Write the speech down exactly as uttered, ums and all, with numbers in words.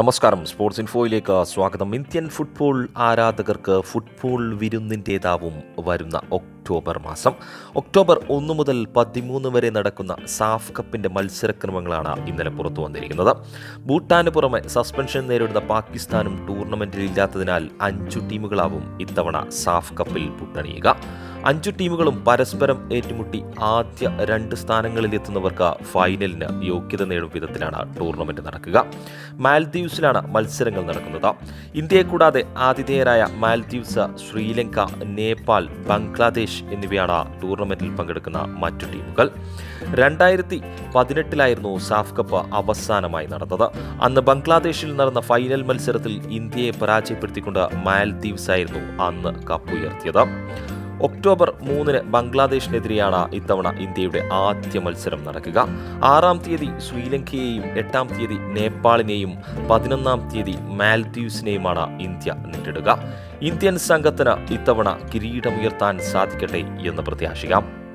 നമസ്കാരം, സ്പോർട്സ് ഇൻഫോയിലേക്ക് സ്വാഗതം. ഇന്ത്യൻ ഫുട്ബോൾ ആരാധകർക്ക് ഫുട്ബോൾ വിരുന്നിൻ്റേതാവും വരുന്ന ഒക്ടോബർ മാസം. ഒക്ടോബർ ഒന്ന് മുതൽ പതിമൂന്ന് വരെ നടക്കുന്ന സാഫ് കപ്പിൻ്റെ മത്സരക്രമങ്ങളാണ് ഇന്നലെ പുറത്തു വന്നിരിക്കുന്നത്. ഭൂട്ടാന് പുറമെ സസ്പെൻഷൻ നേരിടുന്ന പാകിസ്ഥാനും ടൂർണമെൻറ്റിൽ ഇല്ലാത്തതിനാൽ അഞ്ചു ടീമുകളാവും ഇത്തവണ സാഫ് കപ്പിൽ പുട്ടണിയുക. അഞ്ചു ടീമുകളും പരസ്പരം ഏറ്റുമുട്ടി ആദ്യ രണ്ട് സ്ഥാനങ്ങളിലെത്തുന്നവർക്ക് ഫൈനലിന് യോഗ്യത നേടും വിധത്തിലാണ് ടൂർണമെൻറ്റ് നടക്കുക. മാൽദ്വീപ് ാണ് മത്സരങ്ങൾ നടക്കുന്നത്. ഇന്ത്യയെ കൂടാതെ ആതിഥേയരായ മാൽദ്വീപ്സ്, ശ്രീലങ്ക, നേപ്പാൾ, ബംഗ്ലാദേശ് എന്നിവയാണ് ടൂർണമെന്റിൽ പങ്കെടുക്കുന്ന മറ്റു ടീമുകൾ. രണ്ടായിരത്തി പതിനെട്ടിലായിരുന്നു സാഫ് കപ്പ് അവസാനമായി നടന്നത്. അന്ന് ബംഗ്ലാദേശിൽ നടന്ന ഫൈനൽ മത്സരത്തിൽ ഇന്ത്യയെ പരാജയപ്പെടുത്തിക്കൊണ്ട് മാൽദ്വീപ്സ് ആയിരുന്നു അന്ന് കപ്പ് ഉയർത്തിയത്. ഒക്ടോബർ മൂന്നിന് ബംഗ്ലാദേശിനെതിരെയാണ് ഇത്തവണ ഇന്ത്യയുടെ ആദ്യ മത്സരം നടക്കുക. ആറാം തീയതി ശ്രീലങ്കയെയും എട്ടാം തീയതി നേപ്പാളിനെയും പതിനൊന്നാം തീയതി മാൽദ്വീപ്സിനെയുമാണ് ഇന്ത്യ നേരിടുക. ഇന്ത്യൻ സംഘത്തിന് ഇത്തവണ കിരീടമുയർത്താൻ സാധിക്കട്ടെ എന്ന് പ്രത്യാശിക്കാം.